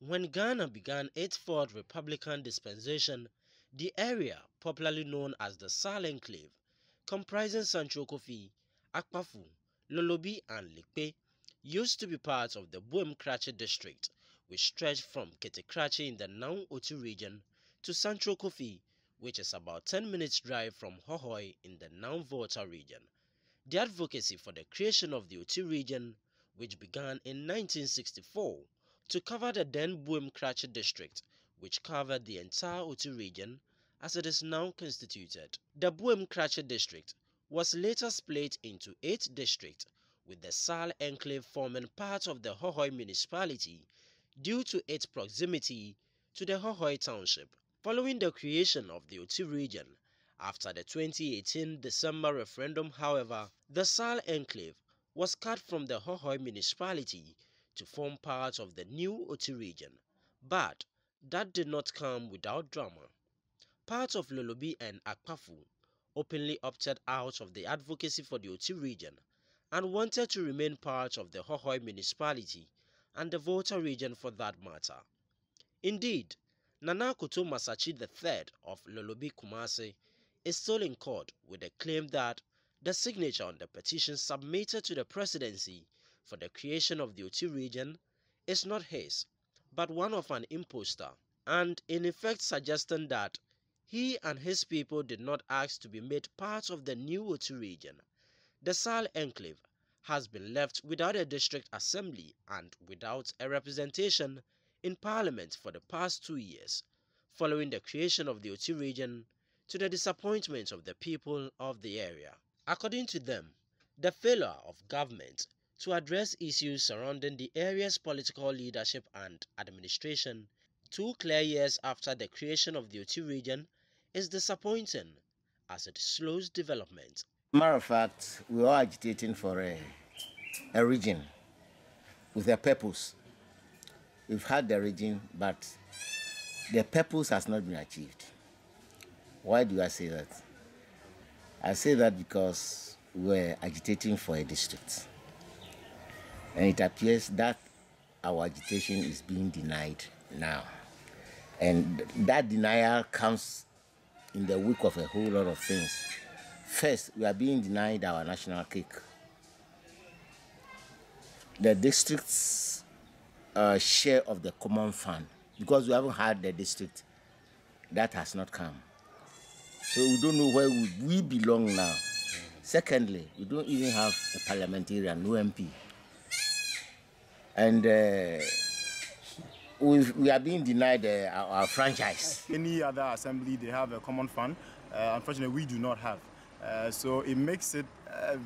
When Ghana began its fourth Republican dispensation, the area, popularly known as the SALL Enclave, comprising Santrokofi, Akpafu, Lolobi and Likpe, used to be part of the Buem-Krachi District, which stretched from Ketekrachi in the Nao Oti region to Santrokofi, which is about 10 minutes drive from Hohoe in the Nao Volta region. The advocacy for the creation of the Oti region, which began in 1964, to cover the then Buem-Krachi district, which covered the entire Oti region as it is now constituted. The Buem-Krachi district was later split into 8 districts, with the SALL enclave forming part of the Hohoe Municipality due to its proximity to the Hohoe township. Following the creation of the Oti region, after the 2018 December referendum, however, the SALL enclave was cut from the Hohoe Municipality to form part of the new Oti region, but that did not come without drama. Parts of Lolobi and Akpafu openly opted out of the advocacy for the Oti region and wanted to remain part of the Hohoe Municipality and the Volta region for that matter. Indeed, Nana Koto Masachi III of Lolobi Kumasi is still in court with the claim that the signature on the petition submitted to the presidency for the creation of the Oti region is not his, but one of an imposter, and in effect suggesting that he and his people did not ask to be made part of the new Oti region. The SALL enclave has been left without a district assembly and without a representation in parliament for the past 2 years, following the creation of the Oti region to the disappointment of the people of the area. According to them, the failure of government to address issues surrounding the area's political leadership and administration 2 clear years after the creation of the Oti region is disappointing as it slows development. Matter of fact, we are agitating for a region with a purpose. We've had the region, but the purpose has not been achieved. Why do I say that? I say that because we're agitating for a district. And it appears that our agitation is being denied now. And that denial comes in the wake of a whole lot of things. First, we are being denied our national cake. The district's share of the common fund, because we haven't had the district, that has not come. So we don't know where we belong now. Secondly, we don't even have a parliamentarian, no MP. And we are being denied our franchise. Any other assembly, they have a common fund. Unfortunately, we do not have. So it makes it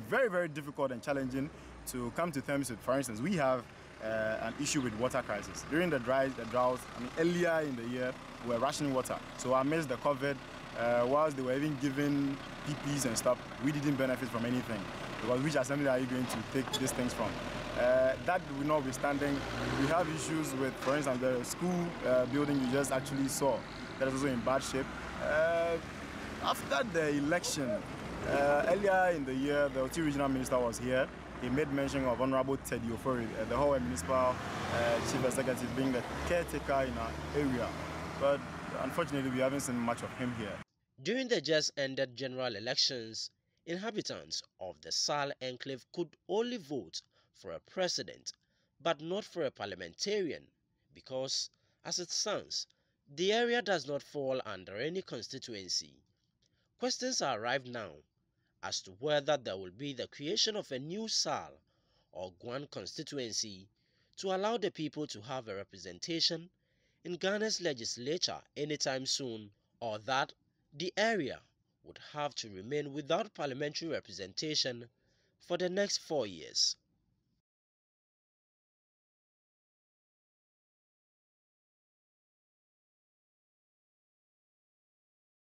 very, very difficult and challenging to come to terms with. For instance, we have an issue with water crisis. During the drought, I mean, earlier in the year, we were rationing water. So amidst the COVID, whilst they were even giving PPs and stuff, we didn't benefit from anything. Because which assembly are you going to take these things from? That notwithstanding, we have issues with, for instance, the school building you just actually saw. That is also in bad shape. After the election, earlier in the year, the Oti Regional Minister was here. He made mention of Honorable Ted Yoferi, the Hohoe Municipal Chief Executive, being the caretaker in our area. But unfortunately, we haven't seen much of him here. During the just-ended general elections, inhabitants of the SALL enclave could only vote for a president, but not for a parliamentarian, because, as it stands, the area does not fall under any constituency. Questions are arrived now as to whether there will be the creation of a new SALL or Guan constituency to allow the people to have a representation in Ghana's legislature anytime soon, or that the area would have to remain without parliamentary representation for the next 4 years.